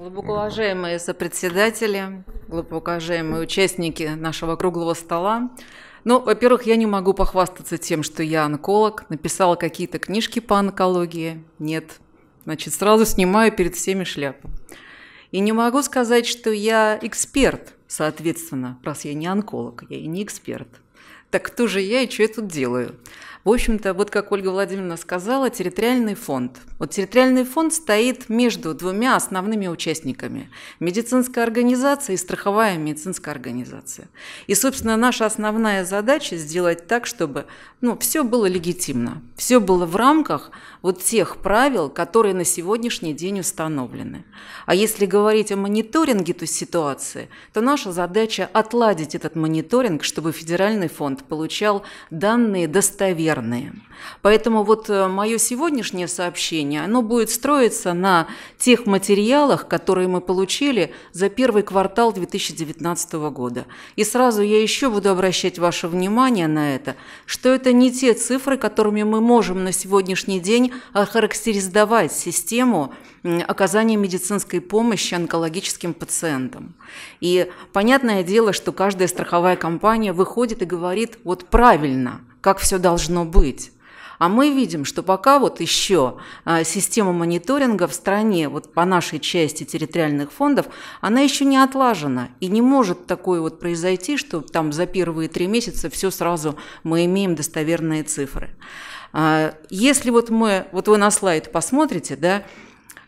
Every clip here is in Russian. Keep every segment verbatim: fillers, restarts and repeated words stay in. Глубоко уважаемые сопредседатели, глубоко уважаемые участники нашего круглого стола. Ну, во-первых, я не могу похвастаться тем, что я онколог, написала какие-то книжки по онкологии. Нет. Значит, сразу снимаю перед всеми шляпу. И не могу сказать, что я эксперт, соответственно, раз я не онколог, я и не эксперт. Так кто же я и что я тут делаю? В общем-то, вот как Ольга Владимировна сказала, территориальный фонд. Вот территориальный фонд стоит между двумя основными участниками. Медицинская организация и страховая медицинская организация. И, собственно, наша основная задача сделать так, чтобы ну, все было легитимно. Все было в рамках вот тех правил, которые на сегодняшний день установлены. А если говорить о мониторинге той ситуации, то наша задача отладить этот мониторинг, чтобы федеральный фонд получал данные достоверные. Поэтому вот мое сегодняшнее сообщение, оно будет строиться на тех материалах, которые мы получили за первый квартал две тысячи девятнадцатого года. И сразу я еще буду обращать ваше внимание на это, что это не те цифры, которыми мы можем на сегодняшний день охарактеризовать систему оказания медицинской помощи онкологическим пациентам. И понятное дело, что каждая страховая компания выходит и говорит вот правильно, как все должно быть. А мы видим, что пока вот еще система мониторинга в стране, вот по нашей части территориальных фондов, она еще не отлажена. И не может такое вот произойти, что там за первые три месяца все сразу мы имеем достоверные цифры. Если вот мы, вот вы на слайд посмотрите, да,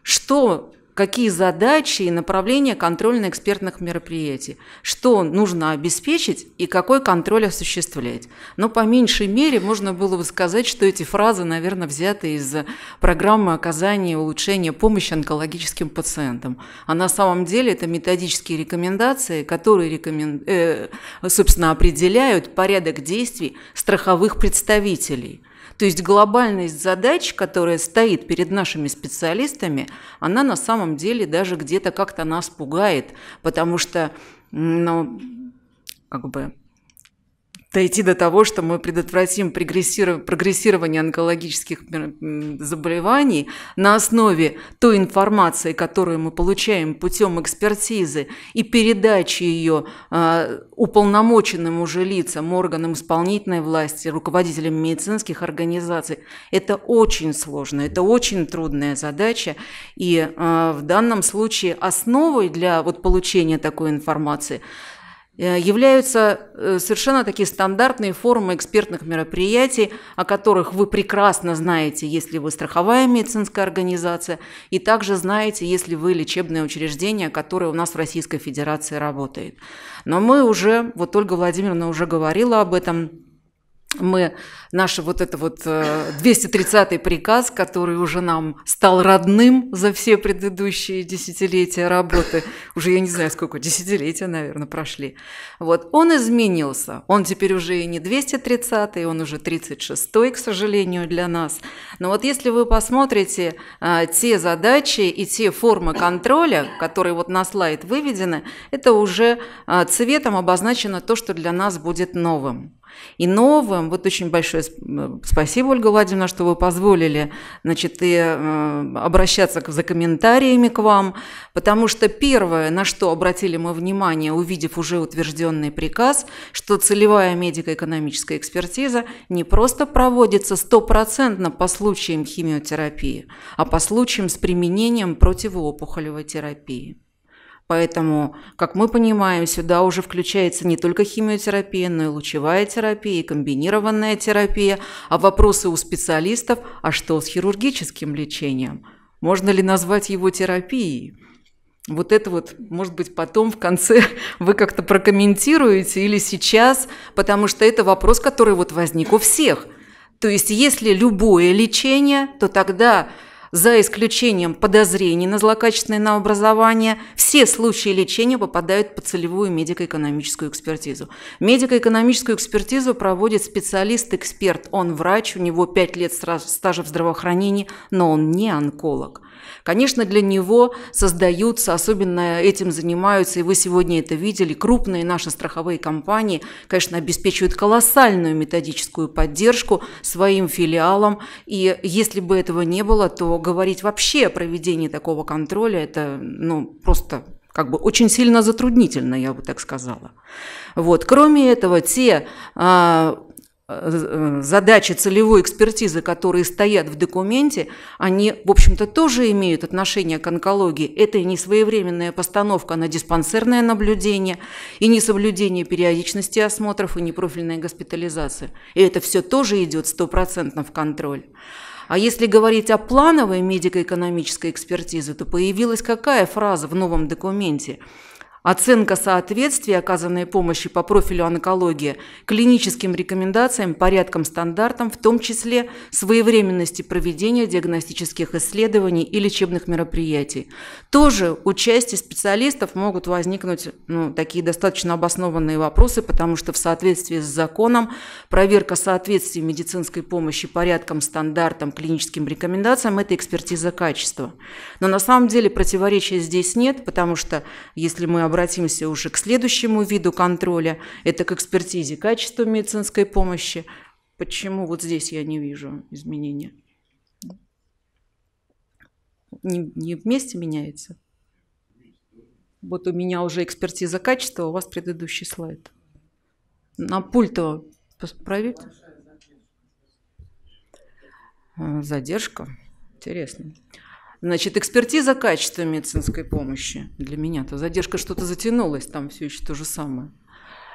что... Какие задачи и направления контрольно-экспертных мероприятий? Что нужно обеспечить и какой контроль осуществлять? Но по меньшей мере можно было бы сказать, что эти фразы, наверное, взяты из программы оказания и улучшения помощи онкологическим пациентам. А на самом деле это методические рекомендации, которые рекомен... э, собственно, определяют порядок действий страховых представителей. То есть глобальность задач, которая стоит перед нашими специалистами, она на самом деле даже где-то как-то нас пугает, потому что, ну, как бы... дойти до того, что мы предотвратим прогрессирование онкологических заболеваний на основе той информации, которую мы получаем путем экспертизы и передачи ее уполномоченным уже лицам, органам исполнительной власти, руководителям медицинских организаций. Это очень сложно, это очень трудная задача. И в данном случае основой для вот получения такой информации – являются совершенно такие стандартные формы экспертных мероприятий, о которых вы прекрасно знаете, если вы страховая медицинская организация, и также знаете, если вы лечебное учреждение, которое у нас в Российской Федерации работает. Но мы уже, вот Ольга Владимировна уже говорила об этом, мы, наш вот этот вот двести тридцатый приказ, который уже нам стал родным за все предыдущие десятилетия работы, уже я не знаю сколько, десятилетия, наверное, прошли, вот, он изменился, он теперь уже и не двести тридцатый, он уже тридцать шестой, к сожалению, для нас. Но вот если вы посмотрите а, те задачи и те формы контроля, которые вот на слайд выведены, это уже а, цветом обозначено то, что для нас будет новым. И новым, вот очень большое спасибо, Ольга Владимировна, что вы позволили, значит, и обращаться за комментариями к вам, потому что первое, на что обратили мы внимание, увидев уже утвержденный приказ, что целевая медико-экономическая экспертиза не просто проводится стопроцентно по случаям химиотерапии, а по случаям с применением противоопухолевой терапии. Поэтому, как мы понимаем, сюда уже включается не только химиотерапия, но и лучевая терапия, и комбинированная терапия. А вопросы у специалистов, а что с хирургическим лечением? Можно ли назвать его терапией? Вот это вот, может быть, потом в конце вы как-то прокомментируете или сейчас, потому что это вопрос, который вот возник у всех. То есть, если любое лечение, то тогда... За исключением подозрений на злокачественное новообразование, все случаи лечения попадают под целевую медико-экономическую экспертизу. Медико-экономическую экспертизу проводит специалист-эксперт. Он врач, у него пять лет стажа в здравоохранении, но он не онколог. Конечно, для него создаются, особенно этим занимаются, и вы сегодня это видели, крупные наши страховые компании, конечно, обеспечивают колоссальную методическую поддержку своим филиалам, и если бы этого не было, то говорить вообще о проведении такого контроля, это ну, просто... как бы очень сильно затруднительно, я бы так сказала. Вот. Кроме этого, те а, задачи целевой экспертизы, которые стоят в документе, они, в общем-то, тоже имеют отношение к онкологии. Это и несвоевременная постановка на диспансерное наблюдение, и несоблюдение периодичности осмотров, и непрофильная госпитализация. И это все тоже идет стопроцентно в контроль. А если говорить о плановой медико-экономической экспертизе, то появилась какая фраза в новом документе? Оценка соответствия оказанной помощи по профилю онкологии клиническим рекомендациям, порядкам, стандартам, в том числе своевременности проведения диагностических исследований и лечебных мероприятий. Тоже у части специалистов могут возникнуть ну, такие достаточно обоснованные вопросы, потому что в соответствии с законом проверка соответствия медицинской помощи порядкам, стандартам, клиническим рекомендациям – это экспертиза качества. Но на самом деле противоречия здесь нет, потому что если мы обратимся уже к следующему виду контроля, это к экспертизе качества медицинской помощи. Почему вот здесь я не вижу изменения? Не, не вместе меняется? Вот у меня уже экспертиза качества, у вас предыдущий слайд. На пульт-то проверьте. Задержка. Интересно. Значит, экспертиза качества медицинской помощи. Для меня-то задержка что-то затянулась, там все еще то же самое.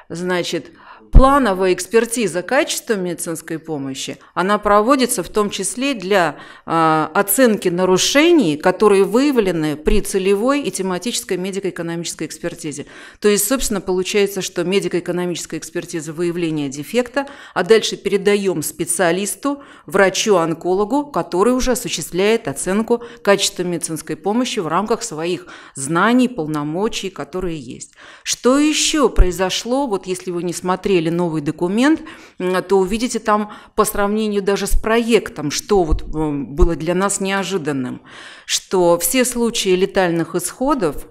Значит, плановая экспертиза качества медицинской помощи, она проводится в том числе для э, оценки нарушений, которые выявлены при целевой и тематической медико-экономической экспертизе. То есть, собственно, получается, что медико-экономическая экспертиза выявления дефекта, а дальше передаем специалисту, врачу-онкологу, который уже осуществляет оценку качества медицинской помощи в рамках своих знаний, полномочий, которые есть. Что еще произошло? Вот если вы не смотрели новый документ, то увидите там по сравнению даже с проектом, что вот было для нас неожиданным, что все случаи летальных исходов,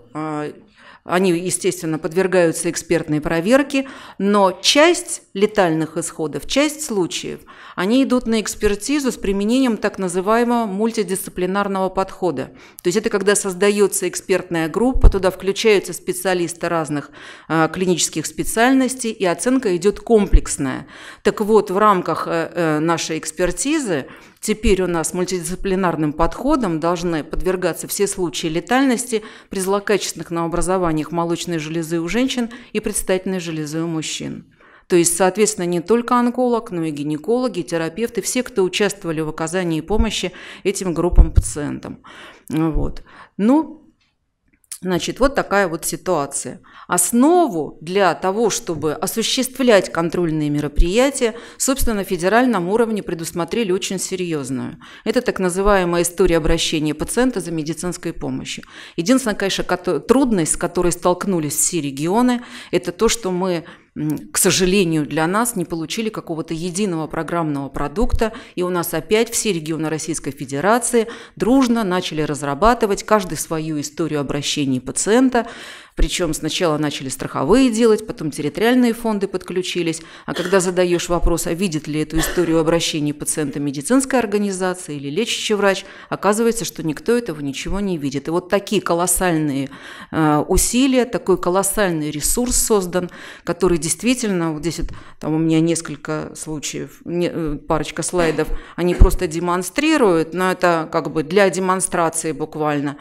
они, естественно, подвергаются экспертной проверке, но часть летальных исходов, часть случаев, они идут на экспертизу с применением так называемого мультидисциплинарного подхода. То есть это когда создается экспертная группа, туда включаются специалисты разных э, клинических специальностей, и оценка идет комплексная. Так вот, в рамках э, нашей экспертизы теперь у нас мультидисциплинарным подходом должны подвергаться все случаи летальности при злокачественных новообразованиях молочной железы у женщин и предстательной железы у мужчин. То есть, соответственно, не только онколог, но и гинекологи, и терапевты, все, кто участвовали в оказании помощи этим группам пациентам. Вот. Ну, значит, вот такая вот ситуация. Основу для того, чтобы осуществлять контрольные мероприятия, собственно, на федеральном уровне предусмотрели очень серьезную. Это так называемая история обращения пациента за медицинской помощью. Единственная, конечно, трудность, с которой столкнулись все регионы, это то, что мы... к сожалению, для нас не получили какого-то единого программного продукта, и у нас опять все регионы Российской Федерации дружно начали разрабатывать каждый свою историю обращений пациента. Причем сначала начали страховые делать, потом территориальные фонды подключились. А когда задаешь вопрос, а видит ли эту историю обращений пациента медицинская организация или лечащий врач, оказывается, что никто этого ничего не видит. И вот такие колоссальные э, усилия, такой колоссальный ресурс создан, который действительно, вот здесь вот, там у меня несколько случаев, не, парочка слайдов, они просто демонстрируют, но это как бы для демонстрации буквально.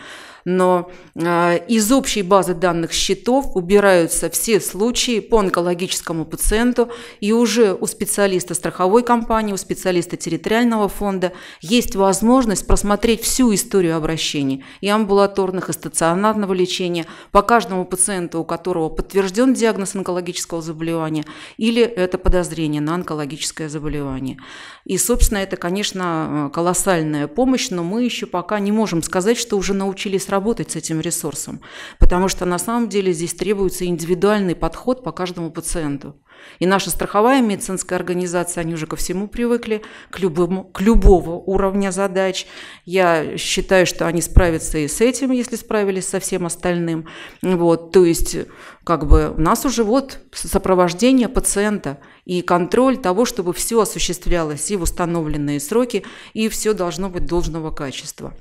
Но э, из общей базы данных счетов убираются все случаи по онкологическому пациенту, и уже у специалиста страховой компании, у специалиста территориального фонда есть возможность просмотреть всю историю обращений и амбулаторных, и стационарного лечения по каждому пациенту, у которого подтвержден диагноз онкологического заболевания или это подозрение на онкологическое заболевание. И, собственно, это, конечно, колоссальная помощь, но мы еще пока не можем сказать, что уже научились работать работать с этим ресурсом, потому что на самом деле здесь требуется индивидуальный подход по каждому пациенту. И наша страховая медицинская организация, они уже ко всему привыкли, к любому, к любого уровня задач. Я считаю, что они справятся и с этим, если справились со всем остальным. Вот, то есть, как бы у нас уже вот сопровождение пациента и контроль того, чтобы все осуществлялось и в установленные сроки, и все должно быть должного качества.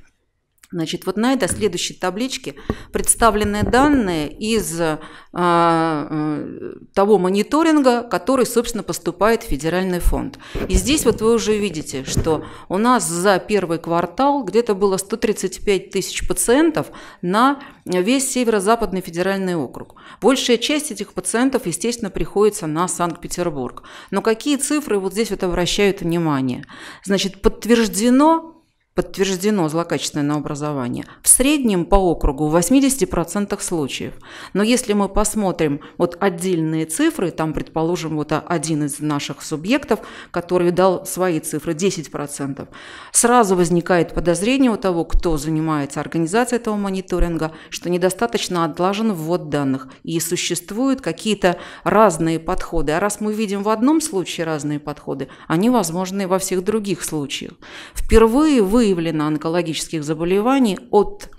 Значит, вот на этой следующей табличке представлены данные из э, э, того мониторинга, который, собственно, поступает в федеральный фонд. И здесь вот вы уже видите, что у нас за первый квартал где-то было сто тридцать пять тысяч пациентов на весь Северо-Западный федеральный округ. Большая часть этих пациентов, естественно, приходится на Санкт-Петербург. Но какие цифры вот здесь вот обращают внимание? Значит, подтверждено... Подтверждено злокачественное образование. В среднем по округу в восьмидесяти процентах случаев. Но если мы посмотрим вот отдельные цифры, там, предположим, вот один из наших субъектов, который дал свои цифры, десять процентов, сразу возникает подозрение у того, кто занимается организацией этого мониторинга, что недостаточно отлажен ввод данных и существуют какие-то разные подходы. А раз мы видим в одном случае разные подходы, они возможны во всех других случаях. Впервые вы выявлено онкологических заболеваний от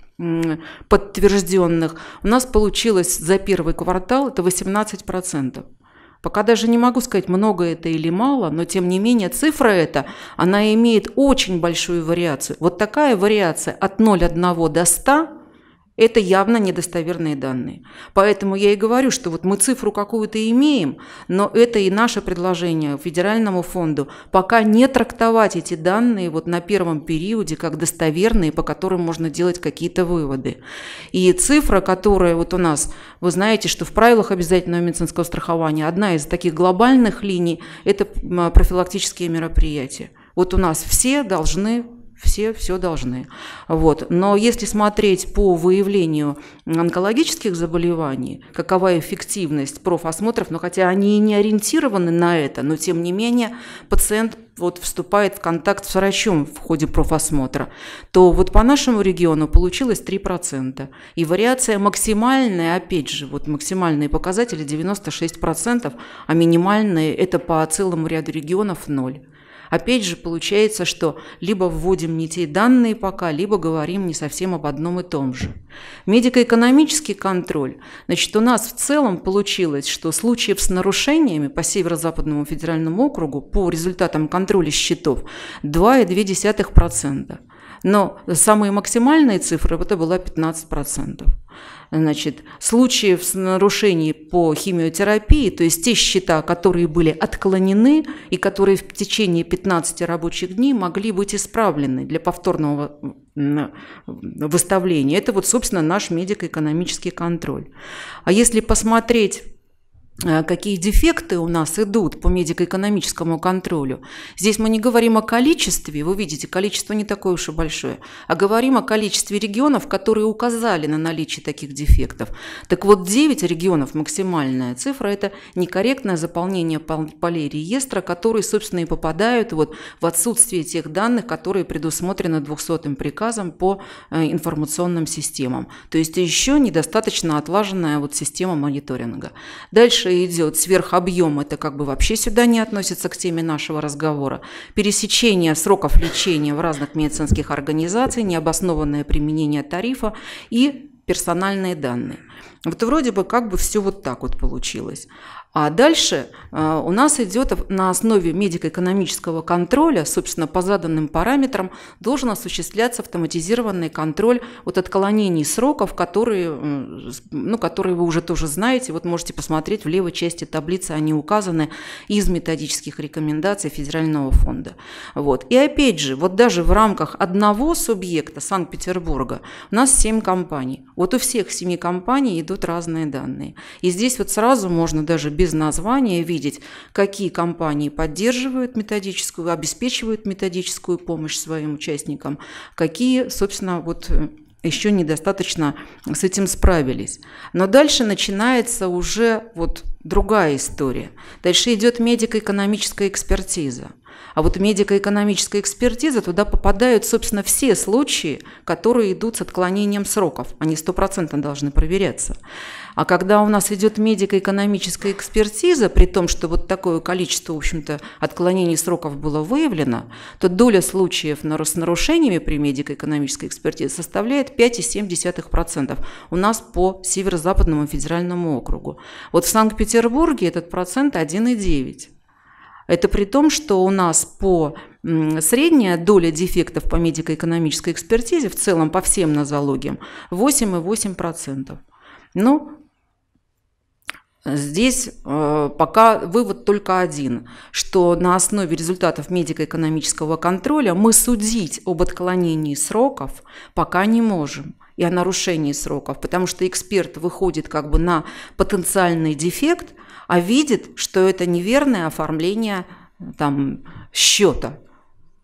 подтвержденных, у нас получилось за первый квартал это восемнадцать процентов. Пока даже не могу сказать, много это или мало, но тем не менее цифра эта, она имеет очень большую вариацию. Вот такая вариация от ноль целых одной десятой до ста – это явно недостоверные данные. Поэтому я и говорю, что вот мы цифру какую-то имеем, но это и наше предложение федеральному фонду пока не трактовать эти данные вот на первом периоде как достоверные, по которым можно делать какие-то выводы. И цифра, которая вот у нас, вы знаете, что в правилах обязательного медицинского страхования одна из таких глобальных линий – это профилактические мероприятия. Вот у нас все должны… Все все должны. Вот. Но если смотреть по выявлению онкологических заболеваний, какова эффективность профосмотров, ну, хотя они и не ориентированы на это, но тем не менее пациент вот вступает в контакт с врачом в ходе профосмотра, то вот по нашему региону получилось три процента. И вариация максимальная, опять же, вот максимальные показатели девяносто шесть процентов, а минимальные это по целому ряду регионов ноль. Опять же, получается, что либо вводим не те данные пока, либо говорим не совсем об одном и том же. Медико-экономический контроль. Значит, у нас в целом получилось, что случаев с нарушениями по Северо-Западному федеральному округу по результатам контроля счетов два целых две десятых процента. Но самые максимальные цифры, это было пятнадцать процентов. Значит, случаев с нарушений по химиотерапии, то есть те счета, которые были отклонены и которые в течение пятнадцати рабочих дней могли быть исправлены для повторного выставления. Это вот, собственно, наш медико-экономический контроль. А если посмотреть, какие дефекты у нас идут по медико-экономическому контролю. Здесь мы не говорим о количестве, вы видите, количество не такое уж и большое, а говорим о количестве регионов, которые указали на наличие таких дефектов. Так вот, девять регионов, максимальная цифра, это некорректное заполнение полей реестра, которые, собственно, и попадают вот в отсутствие тех данных, которые предусмотрены двухсотым приказом по информационным системам. То есть еще недостаточно отлаженная вот система мониторинга. Дальше идет сверхобъем, это как бы вообще сюда не относится к теме нашего разговора. Пересечение сроков лечения в разных медицинских организациях, необоснованное применение тарифа и персональные данные. Вот вроде бы как бы все вот так вот получилось. А дальше э, у нас идет на основе медико-экономического контроля, собственно, по заданным параметрам должен осуществляться автоматизированный контроль от отклонений сроков, которые, э, ну, которые вы уже тоже знаете. Вот можете посмотреть в левой части таблицы, они указаны из методических рекомендаций Федерального фонда. Вот. И опять же, вот даже в рамках одного субъекта Санкт-Петербурга у нас семь компаний. Вот у всех семи компаний идут разные данные. И здесь вот сразу можно даже без названия видеть, какие компании поддерживают методическую, обеспечивают методическую помощь своим участникам, какие, собственно, вот еще недостаточно с этим справились. Но дальше начинается уже вот другая история. Дальше идет медико-экономическая экспертиза. А вот медико-экономическая экспертиза, туда попадают, собственно, все случаи, которые идут с отклонением сроков. Они стопроцентно должны проверяться. А когда у нас идет медико-экономическая экспертиза, при том, что вот такое количество, в общем-то, отклонений сроков было выявлено, то доля случаев с нарушениями при медико-экономической экспертизе составляет пять и семь десятых процента у нас по Северо-Западному федеральному округу. Вот в Санкт-Петербурге этот процент один и девять. Это при том, что у нас по средняя доля дефектов по медико-экономической экспертизе в целом по всем нозологиям восемь и восемь десятых процента. Ну, здесь пока вывод только один, что на основе результатов медико-экономического контроля мы судить об отклонении сроков пока не можем и о нарушении сроков, потому что эксперт выходит как бы на потенциальный дефект, а видит, что это неверное оформление там, счета.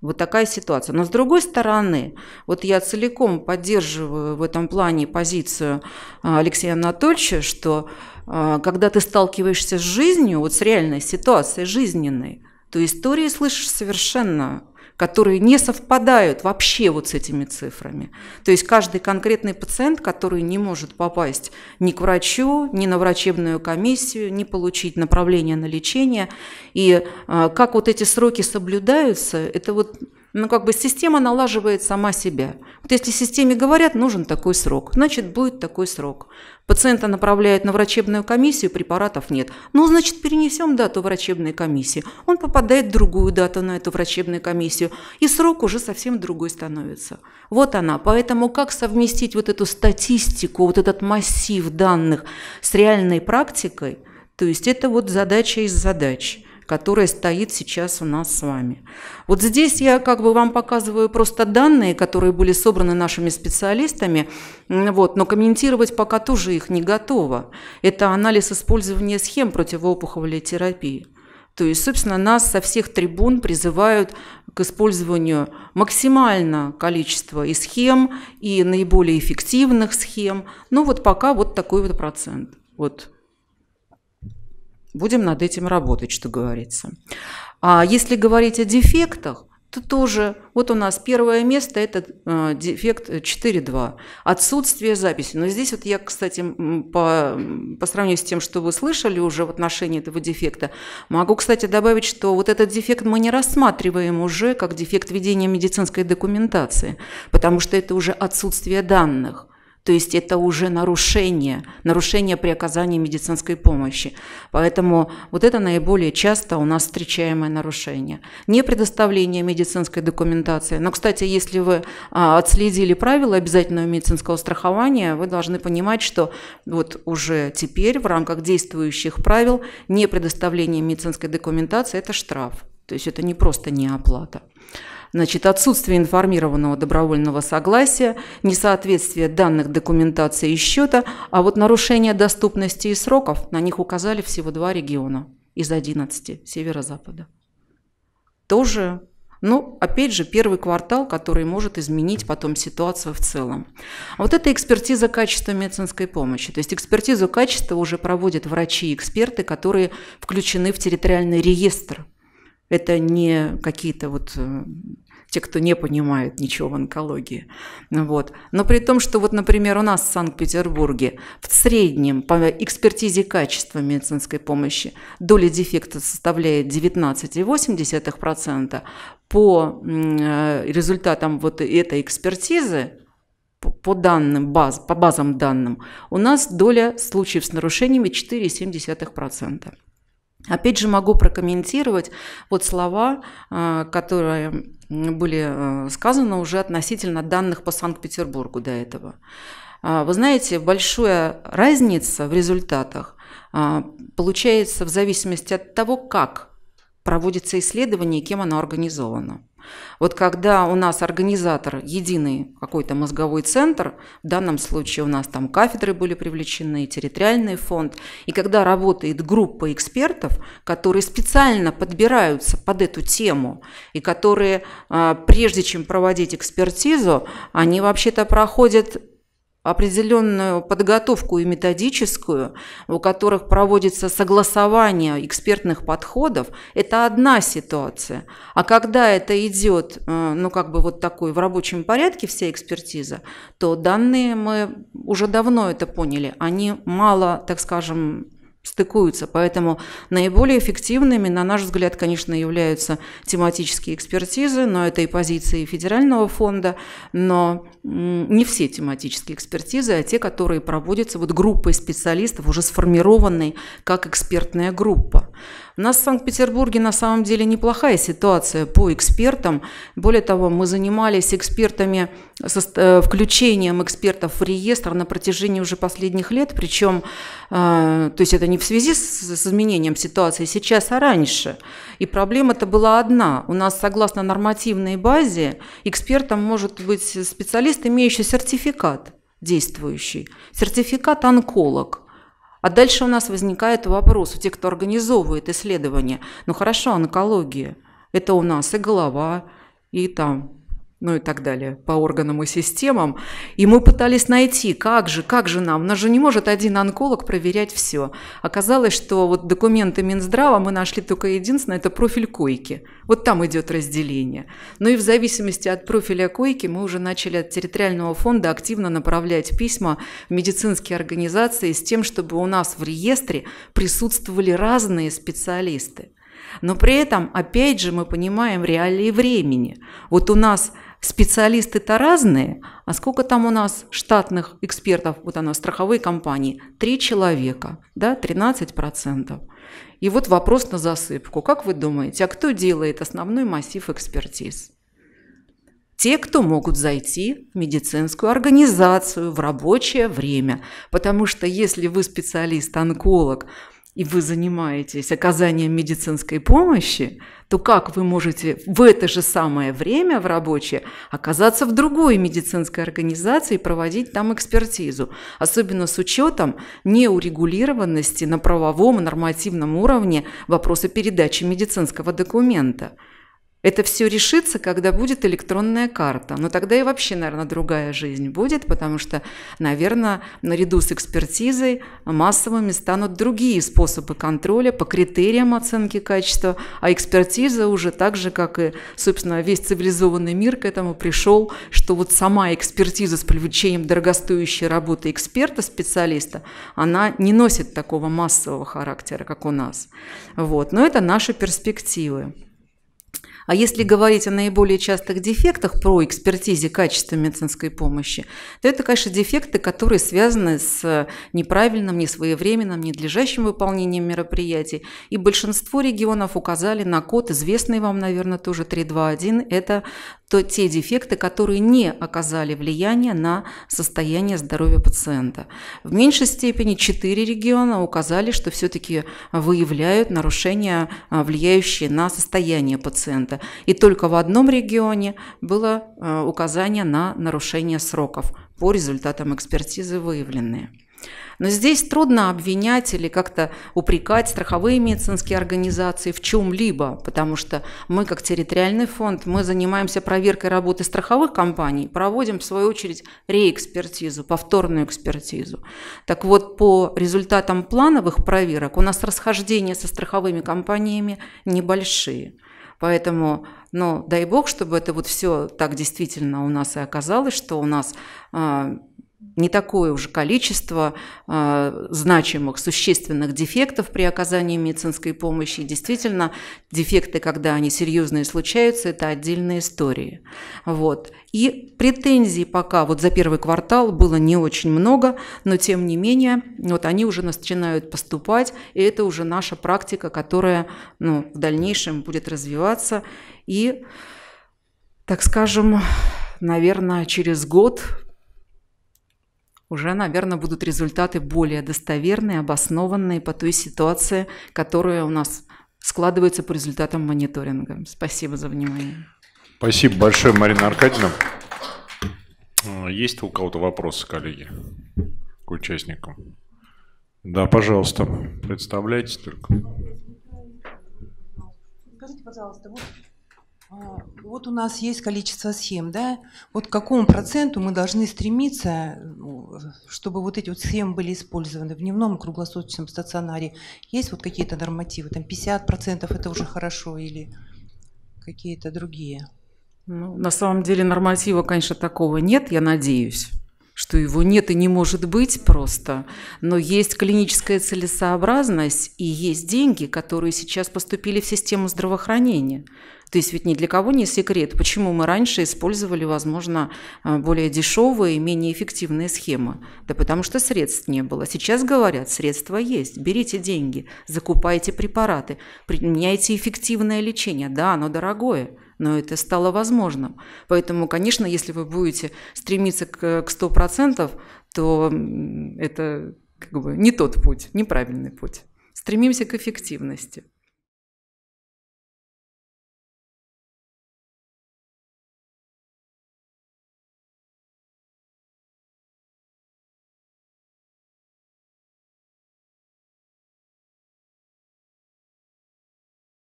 Вот такая ситуация. Но с другой стороны, вот я целиком поддерживаю в этом плане позицию Алексея Анатольевича, что когда ты сталкиваешься с жизнью, вот с реальной ситуацией жизненной, то истории слышишь совершенно, которые не совпадают вообще вот с этими цифрами. То есть каждый конкретный пациент, который не может попасть ни к врачу, ни на врачебную комиссию, ни получить направление на лечение. И как вот эти сроки соблюдаются, это вот, ну, как бы система налаживает сама себя. Вот если системе говорят, нужен такой срок, значит, будет такой срок. Пациента направляют на врачебную комиссию, препаратов нет. Ну, значит, перенесем дату врачебной комиссии. Он попадает в другую дату на эту врачебную комиссию, и срок уже совсем другой становится. Вот она. Поэтому как совместить вот эту статистику, вот этот массив данных с реальной практикой, то есть это вот задача из задач, которая стоит сейчас у нас с вами. Вот здесь я как бы вам показываю просто данные, которые были собраны нашими специалистами, вот, но комментировать пока тоже их не готово. Это анализ использования схем противоопухолевой терапии. То есть, собственно, нас со всех трибун призывают к использованию максимального количества и схем, и наиболее эффективных схем. Ну вот пока вот такой вот процент. Вот. Будем над этим работать, что говорится. А если говорить о дефектах, то тоже вот у нас первое место – это дефект четыре точка два. Отсутствие записи. Но здесь вот я, кстати, по, по сравнению с тем, что вы слышали уже в отношении этого дефекта, могу, кстати, добавить, что вот этот дефект мы не рассматриваем уже как дефект ведения медицинской документации, потому что это уже отсутствие данных. То есть это уже нарушение, нарушение при оказании медицинской помощи. Поэтому вот это наиболее часто у нас встречаемое нарушение. Не предоставление медицинской документации. Но, кстати, если вы отследили правила обязательного медицинского страхования, вы должны понимать, что вот уже теперь в рамках действующих правил не предоставление медицинской документации – это штраф. То есть это не просто неоплата. Значит, отсутствие информированного добровольного согласия, несоответствие данных документации и счета, а вот нарушение доступности и сроков, на них указали всего два региона из одиннадцати северо-запада. Тоже, ну, опять же, первый квартал, который может изменить потом ситуацию в целом. А вот это экспертиза качества медицинской помощи. То есть экспертизу качества уже проводят врачи и эксперты, которые включены в территориальный реестр. Это не какие-то вот те, кто не понимает ничего в онкологии. Вот. Но при том, что вот, например, у нас в Санкт-Петербурге в среднем по экспертизе качества медицинской помощи доля дефекта составляет девятнадцать и восемь десятых процента, по результатам вот этой экспертизы, по данным, баз, по базам данным, у нас доля случаев с нарушениями четыре и семь десятых процента. Опять же могу прокомментировать вот слова, которые были сказаны уже относительно данных по Санкт-Петербургу до этого. Вы знаете, большая разница в результатах получается в зависимости от того, как проводится исследование и кем оно организовано. Вот когда у нас организатор единый какой-то мозговой центр, в данном случае у нас там кафедры были привлечены, территориальный фонд, и когда работает группа экспертов, которые специально подбираются под эту тему, и которые, прежде чем проводить экспертизу, они вообще-то проходят определенную подготовку и методическую, у которых проводится согласование экспертных подходов, это одна ситуация. А когда это идет, ну как бы вот такой в рабочем порядке вся экспертиза, то данные, мы уже давно это поняли, они мало, так скажем, стыкуются. Поэтому наиболее эффективными, на наш взгляд, конечно, являются тематические экспертизы, но это и позиции федерального фонда, но не все тематические экспертизы, а те, которые проводятся вот группой специалистов, уже сформированной как экспертная группа. У нас в Санкт-Петербурге на самом деле неплохая ситуация по экспертам. Более того, мы занимались экспертами, включением экспертов в реестр на протяжении уже последних лет, причем, то есть это не в связи с изменением ситуации сейчас, а раньше. И проблема-то была одна. У нас, согласно нормативной базе, экспертом может быть специалист, имеющий сертификат действующий, сертификат онколог. А дальше у нас возникает вопрос у тех, кто организовывает исследования. Ну хорошо, онкология. Это у нас и голова, и там, ну и так далее, по органам и системам. И мы пытались найти, как же, как же нам, у нас же не может один онколог проверять все. Оказалось, что вот документы Минздрава мы нашли только единственное, это профиль койки. Вот там идет разделение. Ну и в зависимости от профиля койки мы уже начали от территориального фонда активно направлять письма в медицинские организации с тем, чтобы у нас в реестре присутствовали разные специалисты. Но при этом, опять же, мы понимаем реалии времени. Вот у нас специалисты-то разные, а сколько там у нас штатных экспертов, вот у нас страховые компании, три человека, да, тринадцать процентов. И вот вопрос на засыпку. Как вы думаете, а кто делает основной массив экспертиз? Те, кто могут зайти в медицинскую организацию в рабочее время. Потому что если вы специалист-онколог, и вы занимаетесь оказанием медицинской помощи, то как вы можете в это же самое время в рабочее оказаться в другой медицинской организации и проводить там экспертизу, особенно с учетом неурегулированности на правовом и нормативном уровне вопроса передачи медицинского документа? Это все решится, когда будет электронная карта. Но тогда и вообще, наверное, другая жизнь будет, потому что, наверное, наряду с экспертизой массовыми станут другие способы контроля по критериям оценки качества, а экспертиза уже так же, как и, собственно, весь цивилизованный мир к этому пришел, что вот сама экспертиза с привлечением дорогостоящей работы эксперта, специалиста, она не носит такого массового характера, как у нас. Вот. Но это наши перспективы. А если говорить о наиболее частых дефектах про экспертизе качества медицинской помощи, то это, конечно, дефекты, которые связаны с неправильным, несвоевременным, ненадлежащим выполнением мероприятий. И большинство регионов указали на код, известный вам, наверное, тоже три два один. Это то, те дефекты, которые не оказали влияния на состояние здоровья пациента. В меньшей степени четыре региона указали, что все-таки выявляют нарушения, влияющие на состояние пациента. И только в одном регионе было указание на нарушение сроков по результатам экспертизы выявленные. Но здесь трудно обвинять или как-то упрекать страховые медицинские организации в чем-либо, потому что мы, как территориальный фонд, мы занимаемся проверкой работы страховых компаний, проводим, в свою очередь, реэкспертизу, повторную экспертизу. Так вот, по результатам плановых проверок у нас расхождения со страховыми компаниями небольшие. Поэтому, ну, дай бог, чтобы это вот все так действительно у нас и оказалось, что у нас э, не такое уже количество э, значимых, существенных дефектов при оказании медицинской помощи. И действительно, дефекты, когда они серьезные случаются, это отдельные истории. Вот. И претензий пока вот за первый квартал было не очень много, но тем не менее вот они уже начинают поступать, и это уже наша практика, которая, ну, в дальнейшем будет развиваться. И, так скажем, наверное, через год уже, наверное, будут результаты более достоверные, обоснованные по той ситуации, которая у нас складывается по результатам мониторинга. Спасибо за внимание. Спасибо большое, Марина Аркадьевна. Есть у кого-то вопросы, коллеги, к участникам? Да, пожалуйста, представляйтесь только. Скажите, пожалуйста, вот Вот у нас есть количество схем, да? Вот к какому проценту мы должны стремиться, чтобы вот эти вот схемы были использованы в дневном круглосуточном стационаре? Есть вот какие-то нормативы? Там пятьдесят процентов это уже хорошо или какие-то другие? Ну, на самом деле норматива, конечно, такого нет, я надеюсь, что его нет и не может быть просто. Но есть клиническая целесообразность и есть деньги, которые сейчас поступили в систему здравоохранения. То есть ведь ни для кого не секрет, почему мы раньше использовали, возможно, более дешевые и менее эффективные схемы. Да потому что средств не было. Сейчас говорят, средства есть, берите деньги, закупайте препараты, применяйте эффективное лечение. Да, оно дорогое, но это стало возможным. Поэтому, конечно, если вы будете стремиться к ста процентам, то это как бы не тот путь, неправильный путь. Стремимся к эффективности.